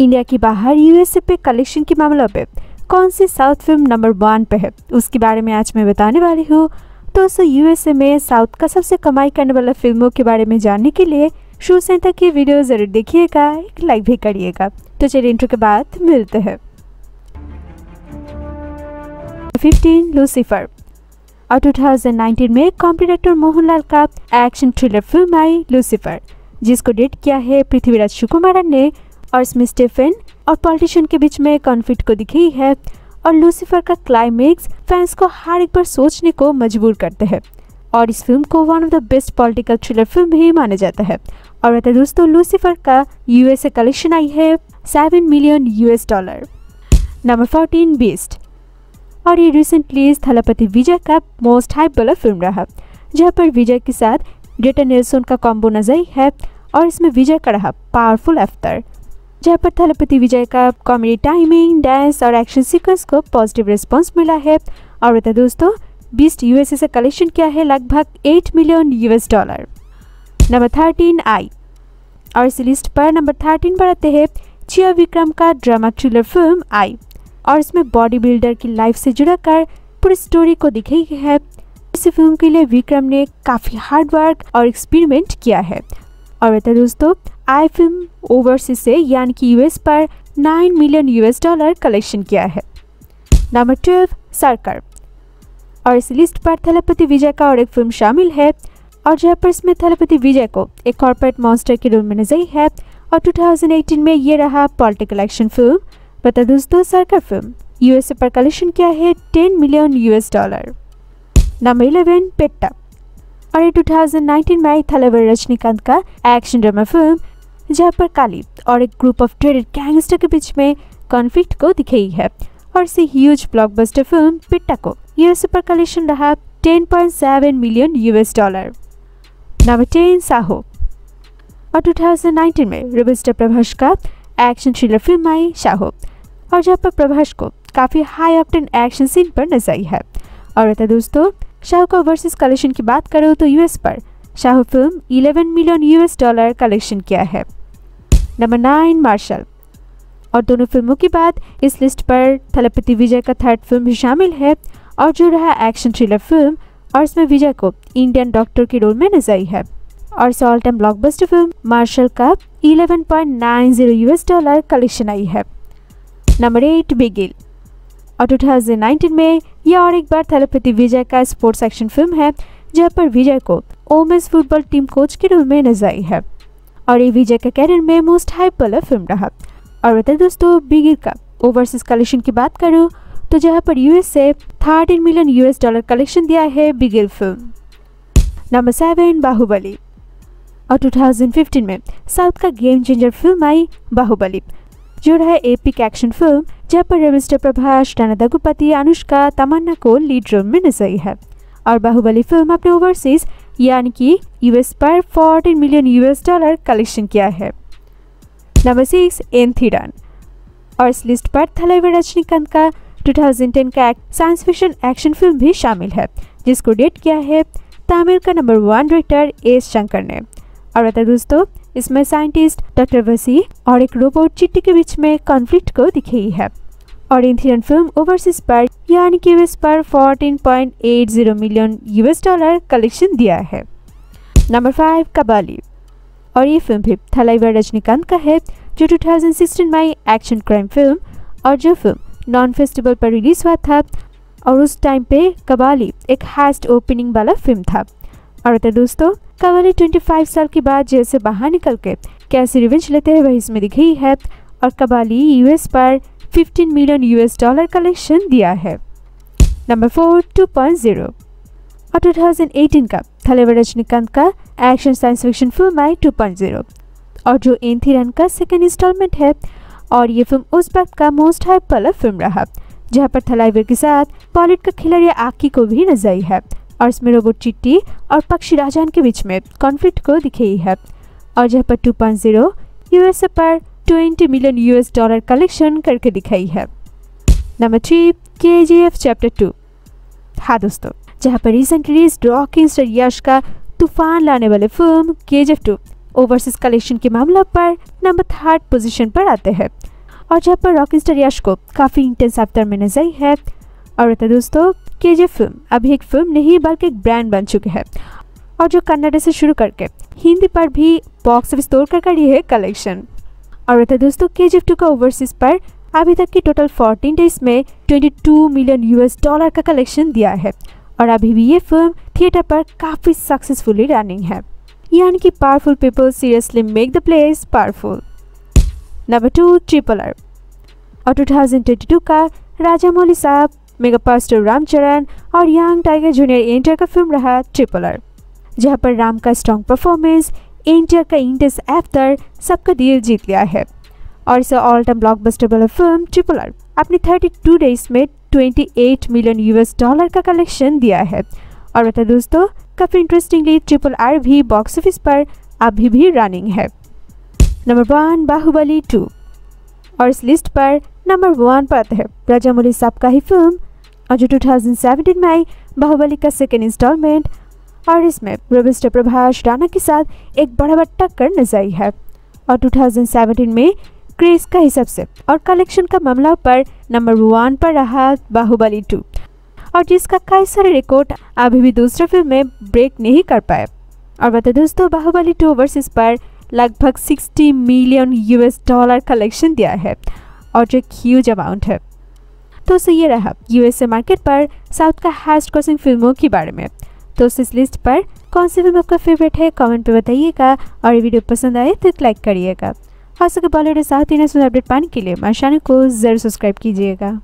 India की बाहर USA पे कलेक्शन के मामलों पे कौन सी साउथ फिल्म नंबर 1 पे है उसके बारे में आज मैं बताने वाली हूँ। दोस्तों यूएसए में साउथ का सबसे कमाई करने वाला फिल्मों के बारे में जानने के लिए शुरू से तक ये वीडियो ज़रूर देखिएगा, एक लाइक भी करिएगा। तो चलिए इंट्रो के बाद मिलते हैं। 15 लूसीफर और 2019 में कॉमेडी डायरेक्टर मोहनलाल का एक्शन थ्रिलर फिल्म आई लूसीफर, जिसको डायरेक्ट किया है पृथ्वीराज सुकुमारन ने और इसमें स्टीफन और पॉलिटिशियन के बीच में कॉन्फ्लिक्ट को दिखाई है। और लूसीफर का क्लाइमेक्स फैंस को हर एक बार सोचने को मजबूर करते हैं और इस फिल्म को one of the best political thriller film भी माना जाता है। और बता दोस्तों लूसीफर का यूएसए कलेक्शन आई है $7 मिलियन। नंबर 14 बीस्ट और ये रिसेंटली थलपति विजय का मोस्ट हाइप वाला फिल्म रहा, जहाँ पर विजय के साथ डेटा नेल्सन का कॉम्बो नजर है और इसमें विजय का रहा पावरफुल अफ्तार, जहाँ पर थलपति विजय का कॉमेडी टाइमिंग, डांस और एक्शन सीक्वेंस को पॉजिटिव रिस्पांस मिला है। और बता दोस्तों बीस्ट यूएसए से कलेक्शन किया है लगभग $8 मिलियन। नंबर 13 आई और इस लिस्ट पर नंबर 13 पर आते हैं चिया विक्रम का ड्रामा थ्रिलर फिल्म आई और इसमें बॉडी बिल्डर की लाइफ से जुड़ा कर पूरी स्टोरी को दिखाई है। इस फिल्म के लिए विक्रम ने काफ़ी हार्ड वर्क और एक्सपेरिमेंट किया है। और बता दोस्तों आई फिल्म ओवरसीज से यानी कि यूएस पर $9 मिलियन कलेक्शन किया है। नंबर 12 सरकार और इस लिस्ट पर थलपति विजय का और एक फिल्म शामिल है और जहाँ पर इसमें थलपति विजय को एक कॉर्पोरेट मॉन्स्टर के रोल में नजर है। और 2018 में ये रहा पॉलिटिकल एक्शन फिल्म। बता दोस्तों सरकार फिल्म यूएसए पर कलेक्शन किया है $10 मिलियन। नंबर 11 पेट्टा और ये 2019 में आई थलावर रजनीकांत का एक्शन ड्रामा फिल्म, जहाँ पर काली और एक ग्रुप ऑफ ट्रेडेड गैंगस्टर के बीच में कॉन्फ्लिक्ट को दिखाई है। और इसी ह्यूज ब्लॉकबस्टर फिल्म पेट्टा को यूएसए पर कलेक्शन रहा $10.7 मिलियन। नंबर 10 साहो और 2019 में रिबिस्टर प्रभास का एक्शन थ्रिलर फिल्म आई साहो और जहाँ पर प्रभास को काफ़ी हाई ऑक्टेन एक्शन सीन पर नजर आई है। और बता दोस्तों साहो का ओवरसीज कलेक्शन की बात करो तो यूएस पर साहो फिल्म $11 मिलियन कलेक्शन किया है। नंबर 9 मार्शल और दोनों फिल्मों के बाद इस लिस्ट पर थलपति विजय का थर्ड फिल्म भी शामिल है और जो रहा एक्शन थ्रिलर फिल्म और इसमें विजय को इंडियन डॉक्टर के रोल में नजर आई है। और all time blockbuster film Mersal का $11.90 कलेक्शन आई है। नंबर 8 बिगिल और 2019 में यह और एक बार थलपति विजय का स्पोर्ट्स एक्शन फिल्म है, जहाँ पर विजय को ओमेंस फुटबॉल टीम कोच के रूप में नजर आई है। और ये विजय का कैरियर में मोस्ट हाइप वाला फिल्म रहा। और बता दोस्तों बिगिल का ओवरसीज कलेक्शन की बात करूँ तो जहाँ पर यूएस से $13 मिलियन कलेक्शन दिया है बिगिल फिल्म। नंबर 7 बाहुबली और 2015 में साउथ का गेम चेंजर फिल्म आई बाहुबली, जो रहा एपिक एक्शन फिल्म, जहाँ पर रेमिस्टर प्रभास, राणा दग्गुपाती, अनुष्का, तमन्ना को लीड रोल में नजर आई है। और बाहुबली फिल्म अपने ओवरसीज यानी कि यूएस पर $14 मिलियन कलेक्शन किया है। नंबर 6 एंथिरान और इस लिस्ट पर थलावर रजनीकांत का 2010 का साइंस फिक्शन एक्शन फिल्म भी शामिल है, जिसको डायरेक्ट किया है तमिल का नंबर 1 डायरेक्टर एस शंकर ने। और बता दोस्तों इसमें साइंटिस्ट डॉक्टर वसी और एक रोबोट चिट्टी के बीच में कॉन्फ्लिक्ट को दिखाई है। और एंथिरन फिल्म ओवरसीज पर यानी कि यूएस पर $14.80 मिलियन कलेक्शन दिया है। नंबर 5 कबाली और ये फिल्म भी थलाइवर रजनीकांत का है, जो 2016 में एक्शन क्राइम फिल्म और जो फिल्म नॉन फेस्टिवल पर रिलीज हुआ था। और उस टाइम पे कबाली एक हाईएस्ट ओपनिंग वाला फिल्म था। और बता दोस्तों कबाली 25 साल के बाद जेल से बाहर निकल के कैसे रिवेंज लेते हैं वही इसमें दिखाई है। और कबाली यूएस पर $15 मिलियन कलेक्शन दिया है। नंबर 4 2.0 और 2018 का थलावर रजनीकांत का एक्शन साइंस फिक्शन फिल्म आई 2.0 और जो एंथिरन का सेकेंड इंस्टॉलमेंट है। और ये फिल्म उस वक्त का मोस्ट हाइप वाला फिल्म रहा, जहाँ पर थलाइवर के साथ पॉलिट का खिलाड़ी आकी को भी नजर आई है। और इसमें रोबोट चिट्टी और पक्षी राजान के बीच में कॉन्फ्लिक्ट को दिखाई है। और जहाँ पर 2.0 यूएसए पर $20 मिलियन कलेक्शन करके दिखाई है। Number 3 KGF chapter 2। हाँ दोस्तों, जहाँ पर रिसेंटली रॉकिंग स्टार यश का तूफान लाने वाले फिल्म KGF 2 ओवरसीज कलेक्शन के मामला पर नंबर 3 पोजीशन पर आते हैं और जहाँ पर रॉकस्टार यश को काफ़ी इंटेंस आफ्टर में नजर है। और तो दोस्तों केजीएफ फिल्म अभी एक फिल्म नहीं बल्कि एक ब्रांड बन चुकी है और जो कन्नड़ से शुरू करके हिंदी पर भी बॉक्स ऑफिस तोड़ कर रही है कलेक्शन। और तो दोस्तों केजीएफ 2 का ओवरसीज पर अभी तक की टोटल 14 डेज में $22 मिलियन का कलेक्शन दिया है और अभी भी ये फिल्म थिएटर पर काफ़ी सक्सेसफुली रनिंग है, यानी कि powerful people seriously make the place powerful. Number 2 RRR और 2022 का राजामौली साहब मेगापास्टर राम चरण और यंग टाइगर जूनियर एंटर का फिल्म रहा RRR, जहां पर राम का स्ट्रॉन्ग परफॉर्मेंस एंटर का इंटेंस एफ्टर सबका दिल जीत लिया है और इस ऑल टाइम ब्लॉकबस्टर वाला फिल्म RRR अपनी 32 डेज में $28 मिलियन का कलेक्शन दिया है। और बता दोस्तों काफ़ी इंटरेस्टिंगली RRR भी बॉक्स ऑफिस पर अभी भी रनिंग है। नंबर 1 बाहुबली 2 और इस लिस्ट पर नंबर 1 पर आता है राजामौली साहब का ही फिल्म और जो 2017 में आई बाहुबली का सेकेंड इंस्टॉलमेंट और इसमें रविस्टर प्रभास राणा के साथ एक बड़ा टक्कर नजर आई है। और 2017 में क्रेज का हिसाब से और कलेक्शन का मामला पर नंबर 1 पर रहा बाहुबली 2 और जिसका कई सारे रिकॉर्ड अभी भी दूसरे फिल्म में ब्रेक नहीं कर पाए। और बता दोस्तों बाहुबली 2 वर्सेस पर लगभग $60 मिलियन कलेक्शन दिया है और जो एक ह्यूज अमाउंट है। तो सो ये रहा यूएसए मार्केट पर साउथ का हाईएस्ट ग्रॉसिंग फिल्मों के बारे में। तो इस लिस्ट पर कौन सी फिल्म आपका फेवरेट है कमेंट पे बताइएगा और ये वीडियो पसंद आए तो लाइक करिएगा। हो सके बॉलीवुड साउथ इंडियन अपडेट पाने के लिए मेरे चैनल को ज़रूर सब्सक्राइब कीजिएगा।